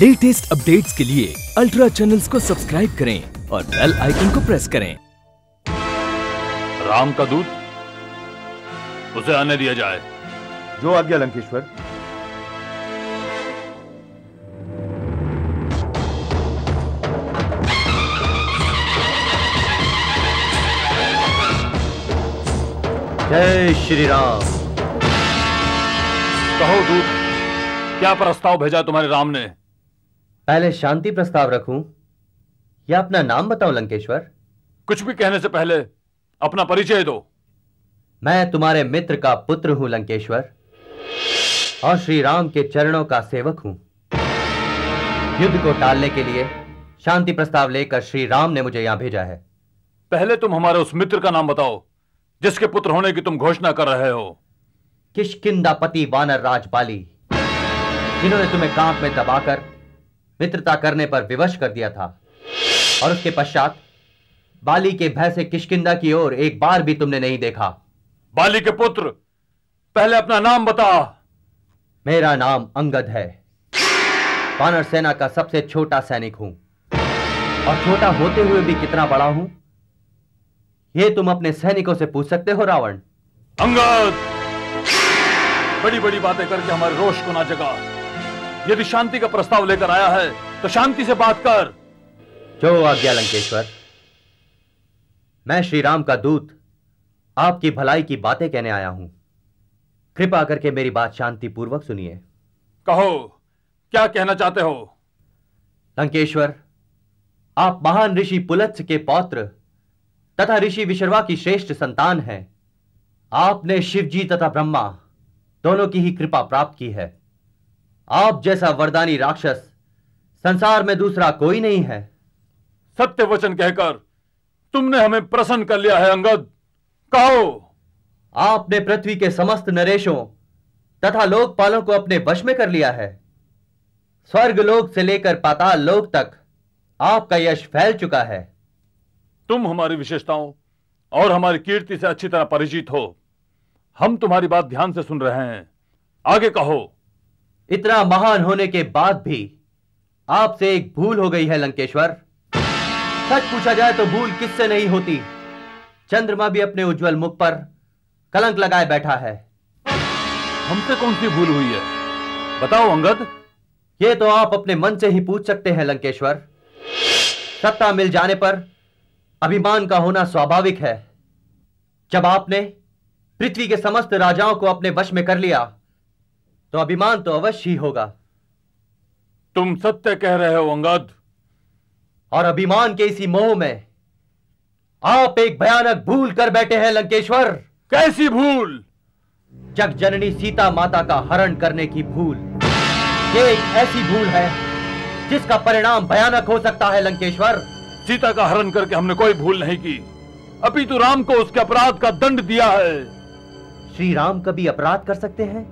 Latest updates के लिए ultra channels को सब्सक्राइब करें और बेल आइकन को प्रेस करें। राम का दूत, उसे आने दिया जाए। जो आज्ञा लंकेश्वर। जय श्री राम। कहो दूत, क्या प्रस्ताव भेजा तुम्हारे राम ने? पहले शांति प्रस्ताव रखूं या अपना नाम बताऊं? लंकेश्वर, कुछ भी कहने से पहले अपना परिचय दो। मैं तुम्हारे मित्र का पुत्र हूं लंकेश्वर, और श्री राम के चरणों का सेवक हूं। युद्ध को टालने के लिए शांति प्रस्ताव लेकर श्री राम ने मुझे यहां भेजा है। पहले तुम हमारे उस मित्र का नाम बताओ जिसके पुत्र होने की तुम घोषणा कर रहे हो। किष्किंधापति वानर राजपाली, जिन्होंने तुम्हें कांप में दबाकर मित्रता करने पर विवश कर दिया था, और उसके पश्चात बाली के भय से किष्किंधा की ओर एक बार भी तुमने नहीं देखा। बाली के पुत्र, पहले अपना नाम बता। मेरा नाम अंगद है। वानर सेना का सबसे छोटा सैनिक हूं, और छोटा होते हुए भी कितना बड़ा हूं ये तुम अपने सैनिकों से पूछ सकते हो रावण। अंगद, बड़ी बड़ी बातें करके हमारे रोष को ना जगा। यदि शांति का प्रस्ताव लेकर आया है तो शांति से बात कर। जो आज्ञा लंकेश्वर। मैं श्री राम का दूत आपकी भलाई की बातें कहने आया हूं। कृपा करके मेरी बात शांति पूर्वक सुनिए। कहो, क्या कहना चाहते हो? लंकेश्वर, आप महान ऋषि पुलत्स के पौत्र तथा ऋषि विशर्वा की श्रेष्ठ संतान है। आपने शिवजी तथा ब्रह्मा दोनों की ही कृपा प्राप्त की है। आप जैसा वरदानी राक्षस संसार में दूसरा कोई नहीं है। सत्य वचन कहकर तुमने हमें प्रसन्न कर लिया है अंगद। कहो। आपने पृथ्वी के समस्त नरेशों तथा लोकपालों को अपने वश में कर लिया है। स्वर्ग लोक से लेकर पाताल लोक तक आपका यश फैल चुका है। तुम हमारी विशेषताओं और हमारी कीर्ति से अच्छी तरह परिचित हो। हम तुम्हारी बात ध्यान से सुन रहे हैं, आगे कहो। इतना महान होने के बाद भी आपसे एक भूल हो गई है लंकेश्वर। सच पूछा जाए तो भूल किससे नहीं होती। चंद्रमा भी अपने उज्जवल मुख पर कलंक लगाए बैठा है। हमसे कौन सी भूल हुई है, बताओ अंगद। ये तो आप अपने मन से ही पूछ सकते हैं लंकेश्वर। सत्ता मिल जाने पर अभिमान का होना स्वाभाविक है। जब आपने पृथ्वी के समस्त राजाओं को अपने वश में कर लिया तो अभिमान तो अवश्य ही होगा। तुम सत्य कह रहे हो अंगद। और अभिमान के इसी मोह में आप एक भयानक भूल कर बैठे हैं लंकेश्वर। कैसी भूल? जगजननी सीता माता का हरण करने की भूल। ये एक ऐसी भूल है जिसका परिणाम भयानक हो सकता है लंकेश्वर। सीता का हरण करके हमने कोई भूल नहीं की, अपितु राम को उसके अपराध का दंड दिया है। श्री राम कभी अपराध कर सकते हैं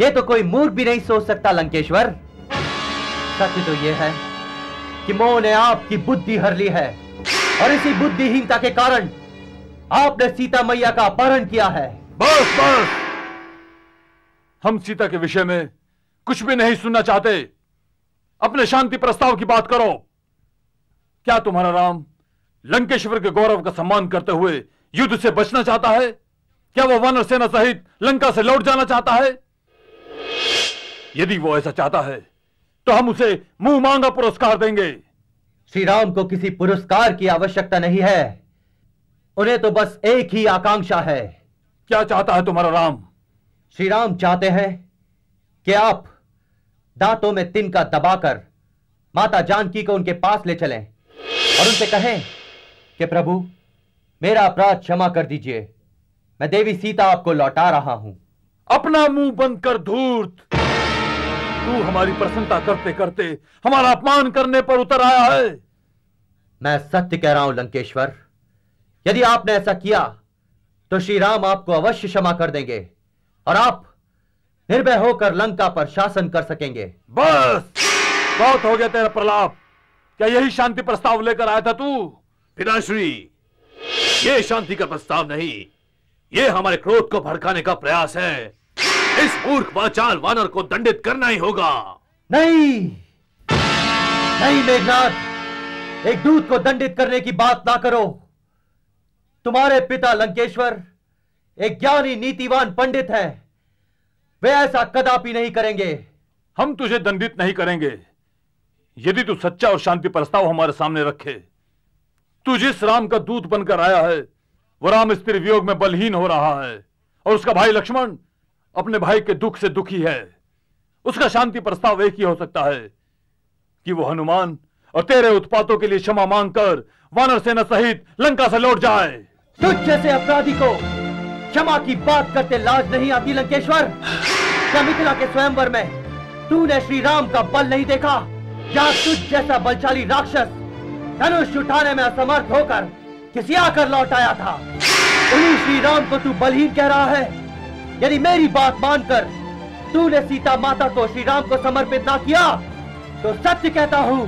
ये तो कोई मूर्ख भी नहीं सोच सकता लंकेश्वर। सच तो ये है कि मोह ने आपकी बुद्धि हर ली है, और इसी बुद्धिहीनता के कारण आपने सीता मैया का अपहरण किया है। बस बस, हम सीता के विषय में कुछ भी नहीं सुनना चाहते। अपने शांति प्रस्ताव की बात करो। क्या तुम्हारा राम लंकेश्वर के गौरव का सम्मान करते हुए युद्ध से बचना चाहता है? क्या वो वानर सेना सहित लंका से लौट जाना चाहता है? यदि वो ऐसा चाहता है तो हम उसे मुंह मांगा पुरस्कार देंगे। श्री राम को किसी पुरस्कार की आवश्यकता नहीं है, उन्हें तो बस एक ही आकांक्षा है। क्या चाहता है तुम्हारा राम? श्री राम चाहते हैं कि आप दांतों में तिनका दबाकर माता जानकी को उनके पास ले चलें और उनसे कहें कि प्रभु, मेरा अपराध क्षमा कर दीजिए, मैं देवी सीता आपको लौटा रहा हूं। अपना मुंह बंद कर धूर्त। तू हमारी प्रसन्नता करते करते हमारा अपमान करने पर उतर आया है। मैं सत्य कह रहा हूं लंकेश्वर। यदि आपने ऐसा किया तो श्री राम आपको अवश्य क्षमा कर देंगे और आप निर्भय होकर लंका पर शासन कर सकेंगे। बस, बहुत हो गया तेरा प्रलाप। क्या यही शांति प्रस्ताव लेकर आया था तू? पिताश्री, ये शांति का प्रस्ताव नहीं, ये हमारे क्रोध को भड़काने का प्रयास है। इस मूर्ख वाचाल वानर को दंडित करना ही होगा। नहीं। नहीं मेघनाथ, एक दूत को दंडित करने की बात ना करो। तुम्हारे पिता लंकेश्वर एक ज्ञानी नीतिवान पंडित हैं, वे ऐसा कदापि नहीं करेंगे। हम तुझे दंडित नहीं करेंगे यदि तू सच्चा और शांति प्रस्ताव हमारे सामने रखे। तू जिस राम का दूत बनकर आया है वह राम स्त्री वियोग में बलहीन हो रहा है और उसका भाई लक्ष्मण अपने भाई के दुख से दुखी है। उसका शांति प्रस्ताव एक ही हो सकता है कि वो हनुमान और तेरे उत्पातों के लिए क्षमा मांगकर वानर सेना सहित लंका से लौट जाए। तुझ जैसे अपराधी को क्षमा की बात करते लाज नहीं आती लंकेश्वर। क्या मिथिला के स्वयंवर में तूने श्री राम का बल नहीं देखा? क्या तुझ जैसा बलशाली राक्षस धनुष उठाने में असमर्थ होकर घिसिया कर लौट आया था? उन्हीं श्री राम को तू बलहीन कह रहा है। यदि मेरी बात मानकर तूने सीता माता को श्री राम को समर्पित ना किया तो सत्य कहता हूँ,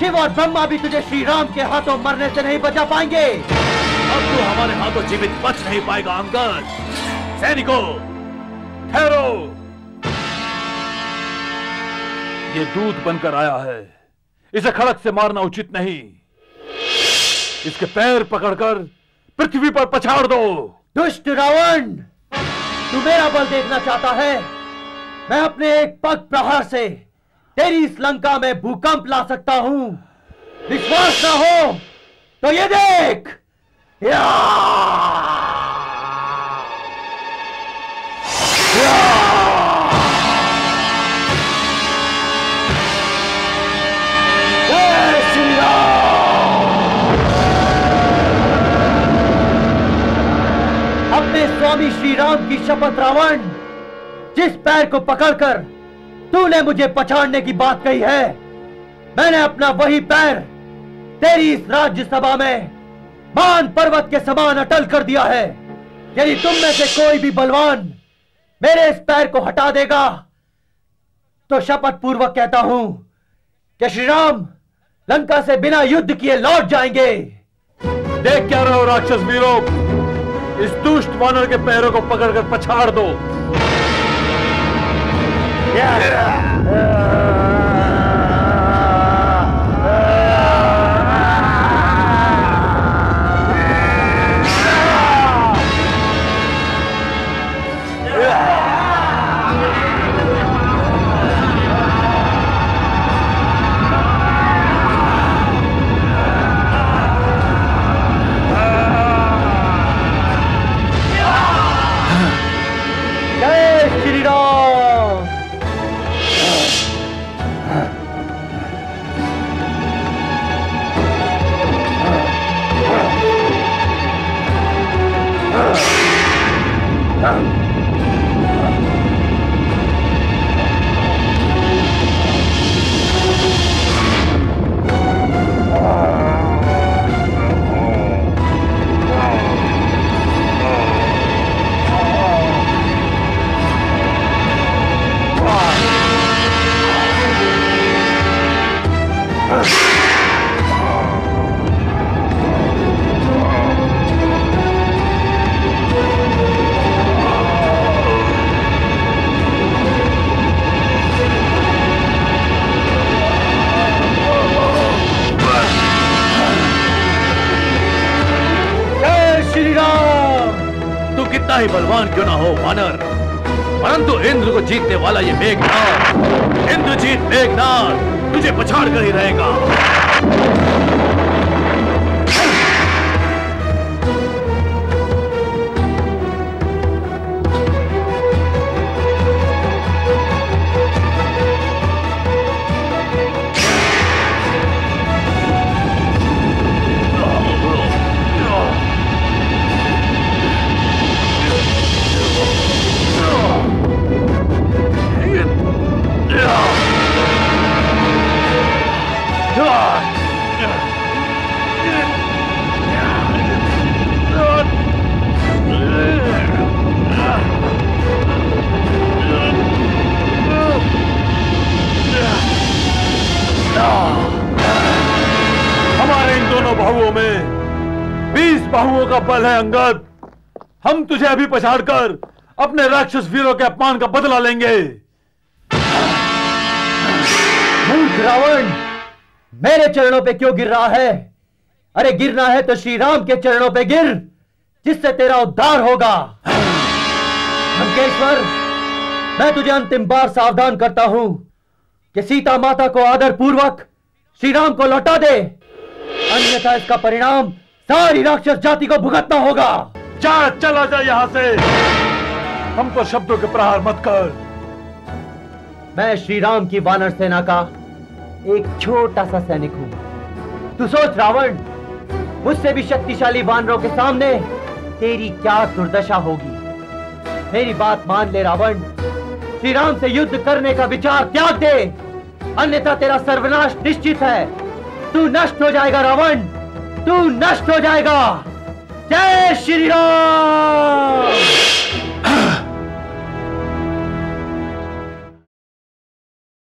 शिव और ब्रह्मा भी तुझे श्री राम के हाथों मरने से नहीं बचा पाएंगे। अब तू हमारे हाथों जीवित बच नहीं पाएगा अंगद। सैनिकों ठहरो, ये दूध बनकर आया है, इसे खड़क से मारना उचित नहीं। इसके पैर पकड़कर पृथ्वी पर पछाड़ दो। दुष्ट रावण, तू मेरा बल देखना चाहता है? मैं अपने एक पग प्रहार से तेरी इस लंका में भूकंप ला सकता हूं। विश्वास ना हो तो ये देख। अपने स्वामी श्री राम की शपथ रावण, जिस पैर को पकड़कर तूने मुझे पछाड़ने की बात कही है, मैंने अपना वही पैर तेरी इस राज्यसभा में मान पर्वत के समान अटल कर दिया है। यदि तुम में से कोई भी बलवान मेरे इस पैर को हटा देगा तो शपथ पूर्वक कहता हूं कि श्री राम लंका से बिना युद्ध किए लौट जाएंगे। देख क्या रहे हो राक्षस वीरों, इस दुष्ट वानर के पैरों को पकड़कर पछाड़ दो। बलवान क्यों ना हो वानर, परंतु इंद्र को जीतने वाला ये मेघनाद, इंद्रजीत मेघनाद तुझे पछाड़ कर ही रहेगा। बाहुओं का बल है अंगद, हम तुझे अभी पछाड़कर अपने राक्षस वीरों के अपमान का बदला लेंगे। मूर्ख रावण, मेरे चरणों पे क्यों गिर रहा है? अरे गिरना है तो श्री राम के चरणों पे गिर, जिससे तेरा उद्धार होगा। लंकेश्वर, मैं तुझे अंतिम बार सावधान करता हूं कि सीता माता को आदर पूर्वक श्री राम को लौटा दे, अन्यथा इसका परिणाम सारी राक्षस जाति को भुगतना होगा। जा, चला जा यहाँ से, हमको शब्दों के प्रहार मत कर। मैं श्री राम की वानर सेना का एक छोटा सा सैनिक हूँ। तू सोच रावण, मुझसे भी शक्तिशाली वानरों के सामने तेरी क्या दुर्दशा होगी। मेरी बात मान ले रावण, श्री राम से युद्ध करने का विचार त्याग दे, अन्यथा तेरा सर्वनाश निश्चित है। तू नष्ट हो जाएगा रावण, तू नष्ट हो जाएगा। जय श्री राम।